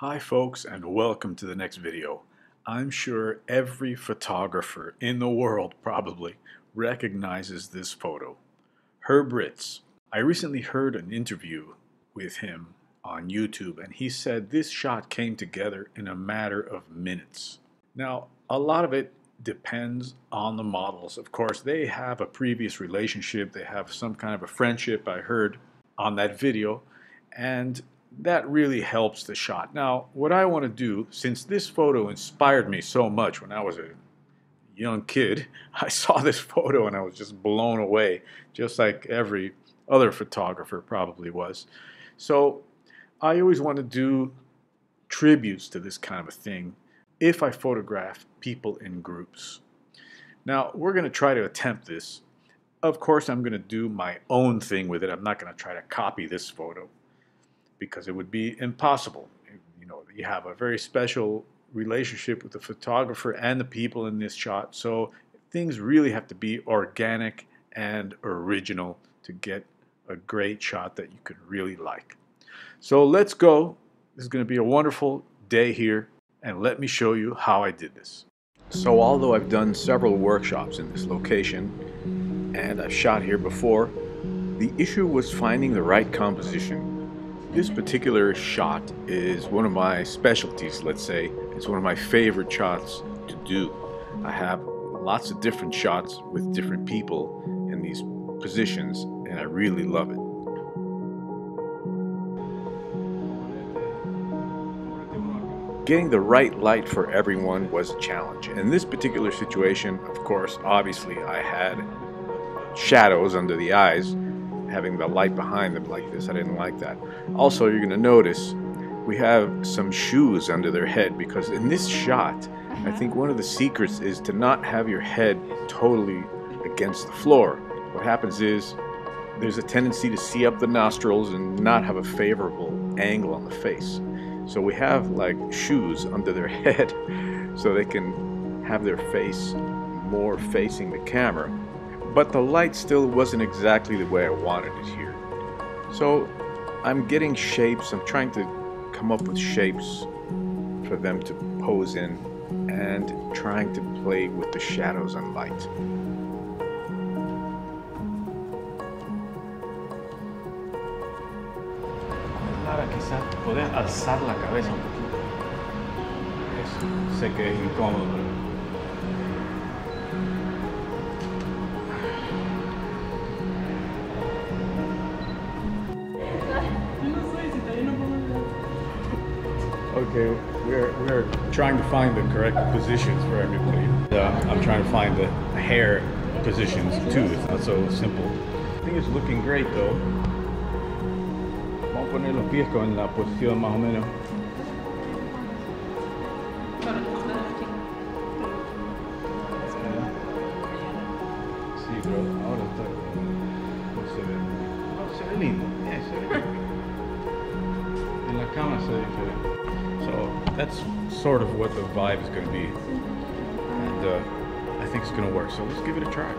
Hi folks, and welcome to the next video. I'm sure every photographer in the world probably recognizes this photo. Herb Ritts. I recently heard an interview with him on YouTube, and he said this shot came together in a matter of minutes. Now, a lot of it depends on the models. Of course, they have a previous relationship. They have some kind of a friendship, I heard on that video, and that really helps the shot. Now, what I want to do, since this photo inspired me so much when I was a young kid, I saw this photo and I was just blown away, just like every other photographer probably was. So I always want to do tributes to this kind of a thing if I photograph people in groups. Now, we're going to try to attempt this. Of course, I'm going to do my own thing with it. I'm not going to try to copy this photo, because it would be impossible. You know, you have a very special relationship with the photographer and the people in this shot, so things really have to be organic and original to get a great shot that you could really like. So let's go. This is going to be a wonderful day here, and let me show you how I did this. So although I've done several workshops in this location, and I've shot here before, the issue was finding the right composition. This particular shot is one of my specialties, let's say. It's one of my favorite shots to do. I have lots of different shots with different people in these positions, and I really love it. Getting the right light for everyone was a challenge. In this particular situation, of course, obviously I had shadows under the eyes. Having the light behind them like this, I didn't like that. Also, you're going to notice we have some shoes under their head, because in this shot, I think one of the secrets is to not have your head totally against the floor. What happens is there's a tendency to see up the nostrils and not have a favorable angle on the face. So we have like shoes under their head so they can have their face more facing the camera. But the light still wasn't exactly the way I wanted it here. So I'm getting shapes, I'm trying to come up with shapes for them to pose in, and trying to play with the shadows and light. Lara, quizás poder alzar la cabeza un poquito. Sé que es incómodo, pero... Okay, we're trying to find the correct positions for everybody. I'm trying to find the hair positions too. It's not so simple. I think it's looking great though. Vamos a poner los pies en la posición más o menos. Sí, pero ahora está. Se ve lindo. En la cámara se ve diferente. So that's sort of what the vibe is going to be, and I think it's going to work, so let's give it a try.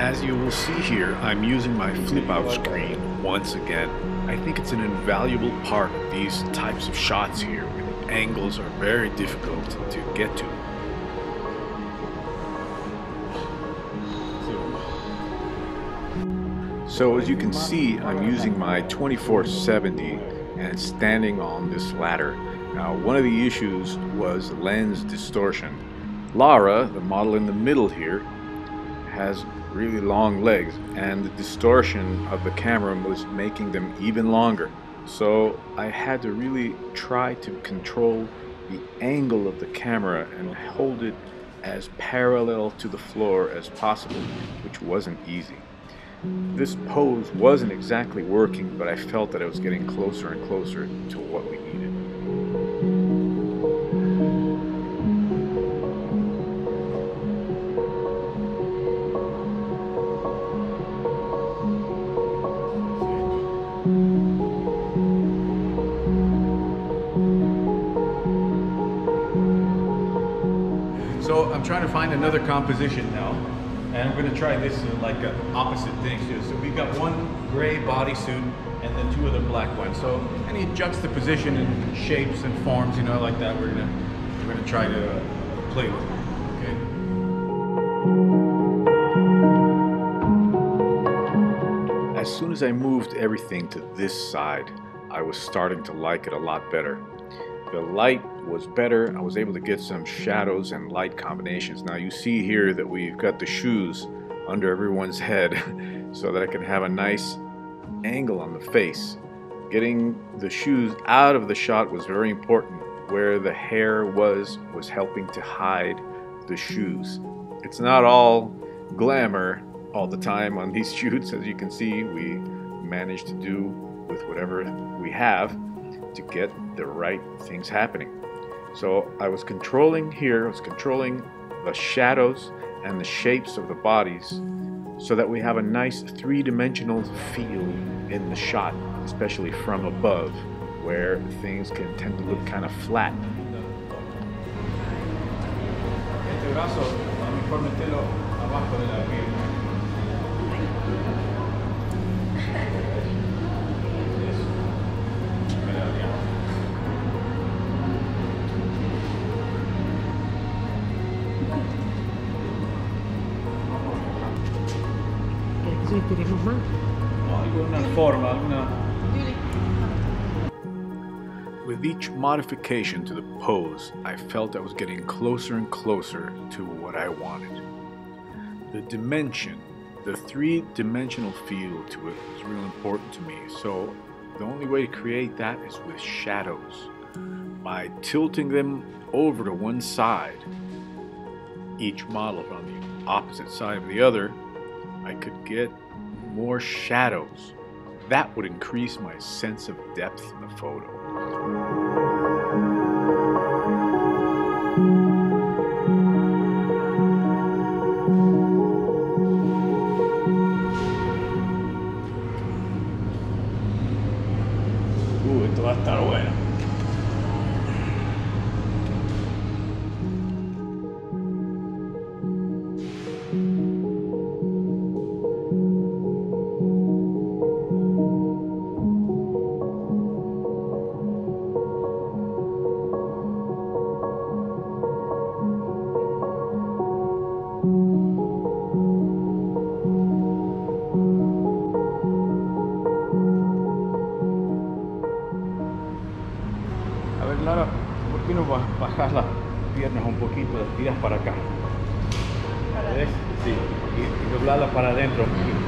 As you will see here, I'm using my flip-out screen once again. I think it's an invaluable part of these types of shots here, where the angles are very difficult to get to. So as you can see, I'm using my 24-70 and standing on this ladder. Now, one of the issues was lens distortion. Lara, the model in the middle here, has really long legs, and the distortion of the camera was making them even longer. So I had to really try to control the angle of the camera and hold it as parallel to the floor as possible, which wasn't easy. This pose wasn't exactly working, but I felt that I was getting closer and closer to what we needed. So I'm trying to find another composition now. And I'm going to try this like an opposite thing too. So we've got one gray bodysuit and then two other black ones. So any juxtaposition in shapes and forms, you know, like that, we're gonna try to play with. Okay. As soon as I moved everything to this side, I was starting to like it a lot better. The light was better. I was able to get some shadows and light combinations. Now you see here that we've got the shoes under everyone's head so that I can have a nice angle on the face. Getting the shoes out of the shot was very important. Where the hair was helping to hide the shoes. It's not all glamour all the time on these shoots. As you can see, we managed to do with whatever we have to get the right things happening. So I was controlling here, I was controlling the shadows and the shapes of the bodies so that we have a nice three-dimensional feel in the shot, especially from above, where things can tend to look kind of flat. With each modification to the pose, I felt I was getting closer and closer to what I wanted. The dimension, the three-dimensional feel to it is real important to me, so the only way to create that is with shadows. By tilting them over to one side, each model on the opposite side of the other, I could get more shadows. That would increase my sense of depth in the photo. Esto va a estar bueno. Lara, ¿por qué no bajas las piernas un poquito, tiras para acá? ¿Ves? Sí, y doblarlas para adentro.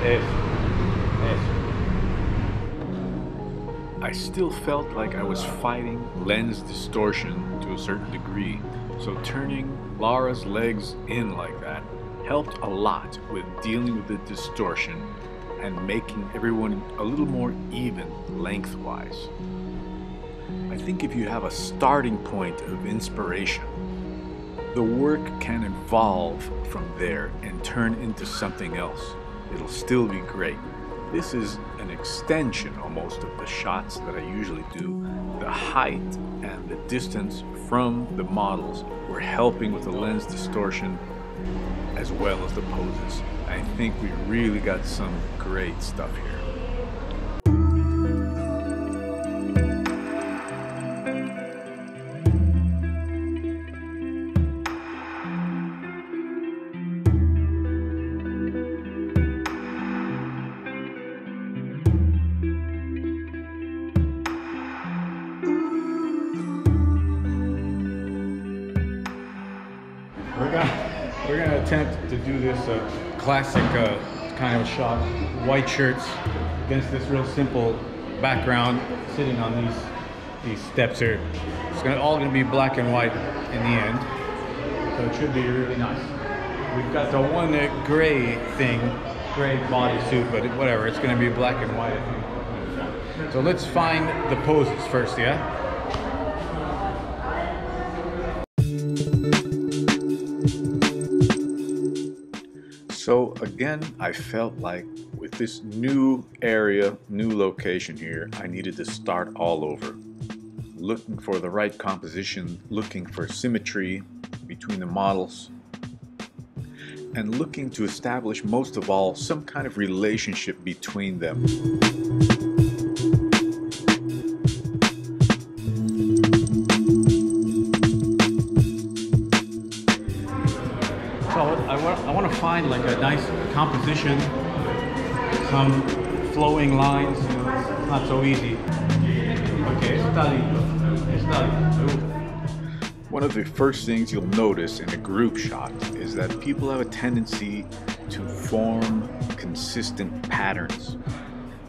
Eso. Eso. I still felt like I was fighting lens distortion to a certain degree, so turning Lara's legs in like that helped a lot with dealing with the distortion and making everyone a little more even lengthwise. I think if you have a starting point of inspiration, the work can evolve from there and turn into something else. It'll still be great. This is an extension almost of the shots that I usually do. The height and the distance from the models were helping with the lens distortion as well as the poses. I think we really got some great stuff here. We're gonna attempt to do this classic kind of shot, white shirts against this real simple background, sitting on these steps here. It's all gonna be black and white in the end, so it should be really nice. We've got the one gray bodysuit, but whatever, it's gonna be black and white, I think. So let's find the poses first, yeah? So again, I felt like with this new area, new location here, I needed to start all over. Looking for the right composition, looking for symmetry between the models. and looking to establish, most of all, some kind of relationship between them. So I want to find like a nice composition, some flowing lines, you know, it's not so easy. Okay, study. One of the first things you'll notice in a group shot is that people have a tendency to form consistent patterns.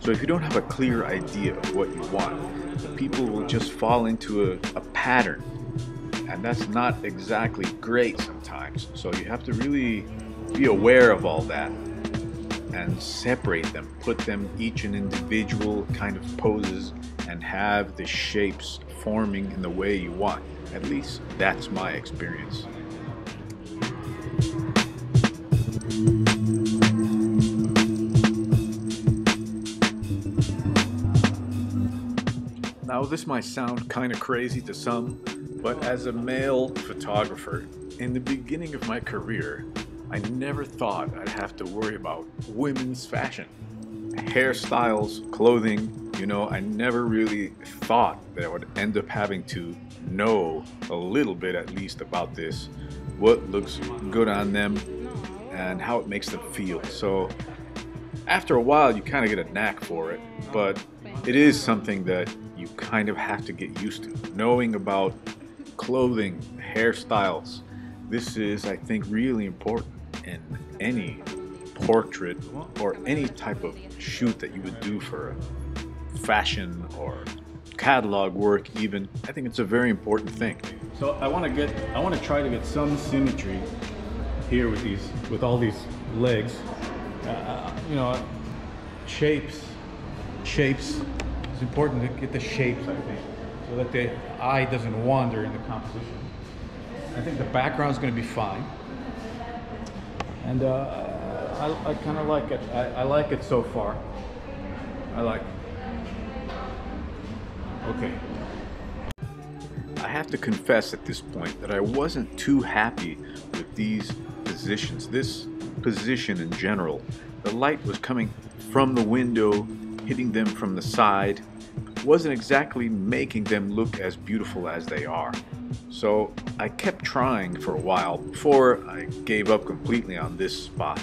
So if you don't have a clear idea of what you want, the people will just fall into a pattern. And that's not exactly great sometimes. So you have to really be aware of all that and separate them, put them each in individual kind of poses and have the shapes forming in the way you want. At least that's my experience. Now this might sound kind of crazy to some, but as a male photographer, in the beginning of my career, I never thought I'd have to worry about women's fashion, hairstyles, clothing. You know, I never really thought that I would end up having to know a little bit at least about this, what looks good on them and how it makes them feel. So after a while you kind of get a knack for it, but it is something that you kind of have to get used to. Knowing about clothing, hairstyles, this is, I think, really important in any portrait or any type of shoot that you would do for fashion or catalog work even. I think it's a very important thing. So I want to try to get some symmetry here with these, with all these legs, you know, shapes. It's important to get the shapes, I think, so that the eye doesn't wander in the composition. I think the background is going to be fine, and I kind of like it. I like it so far. I like it. Okay. I have to confess at this point that I wasn't too happy with these positions. This position in general, the light was coming from the window, hitting them from the side, wasn't exactly making them look as beautiful as they are. So I kept trying for a while before I gave up completely on this spot,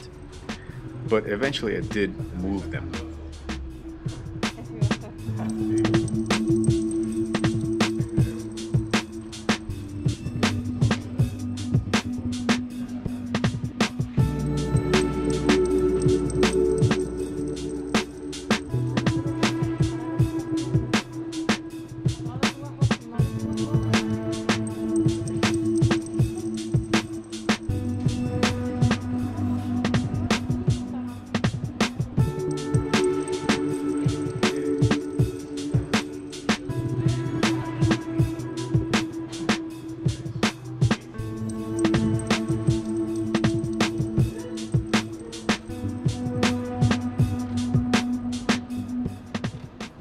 but eventually I did move them.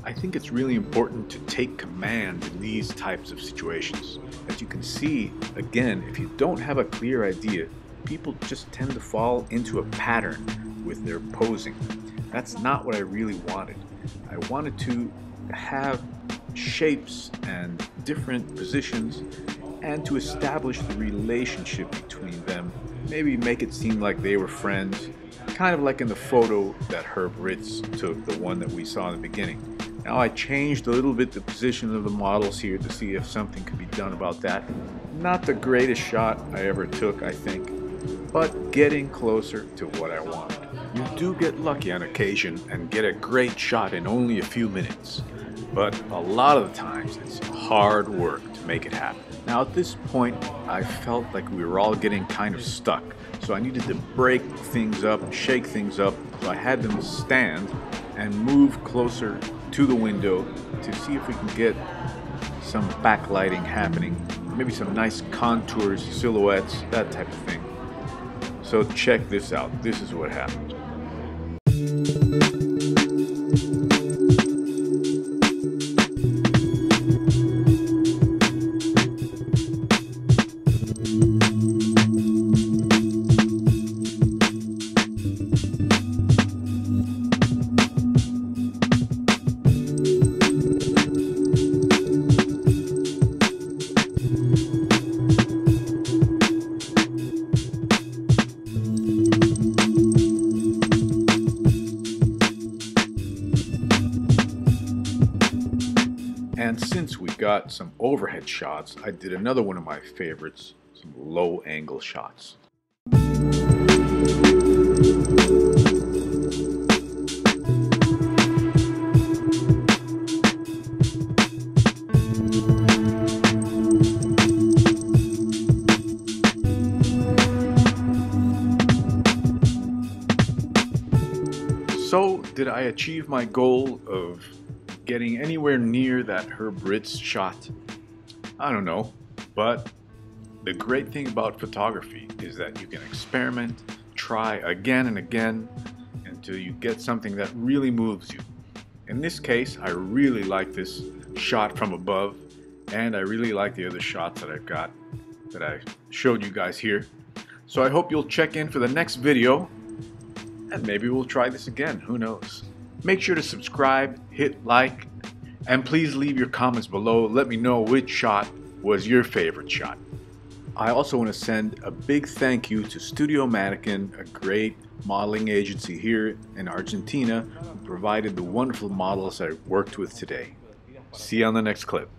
I think it's really important to take command in these types of situations. As you can see, again, if you don't have a clear idea, people just tend to fall into a pattern with their posing. That's not what I really wanted. I wanted to have shapes and different positions and to establish the relationship between them. Maybe make it seem like they were friends, kind of like in the photo that Herb Ritts took, the one that we saw in the beginning. Now I changed a little bit the position of the models here to see if something could be done about that. Not the greatest shot I ever took, I think, but getting closer to what I wanted. You do get lucky on occasion and get a great shot in only a few minutes, but a lot of the times it's hard work to make it happen. Now at this point, I felt like we were all getting kind of stuck, so I needed to break things up, shake things up, so I had them stand and move closer to the window to see if we can get some backlighting happening, maybe some nice contours, silhouettes, that type of thing. So check this out. This is what happened. And since we got some overhead shots, I did another one of my favorites, some low angle shots. So, did I achieve my goal of getting anywhere near that Herb Ritts shot? I don't know, but the great thing about photography is that you can experiment, try again and again until you get something that really moves you. In this case, I really like this shot from above, and I really like the other shots that I've got that I showed you guys here. So I hope you'll check in for the next video. And maybe we'll try this again, who knows. Make sure to subscribe, hit like, and please leave your comments below. Let me know which shot was your favorite shot. I also want to send a big thank you to Studio Mannequin, a great modeling agency here in Argentina, who provided the wonderful models I worked with today. See you on the next clip.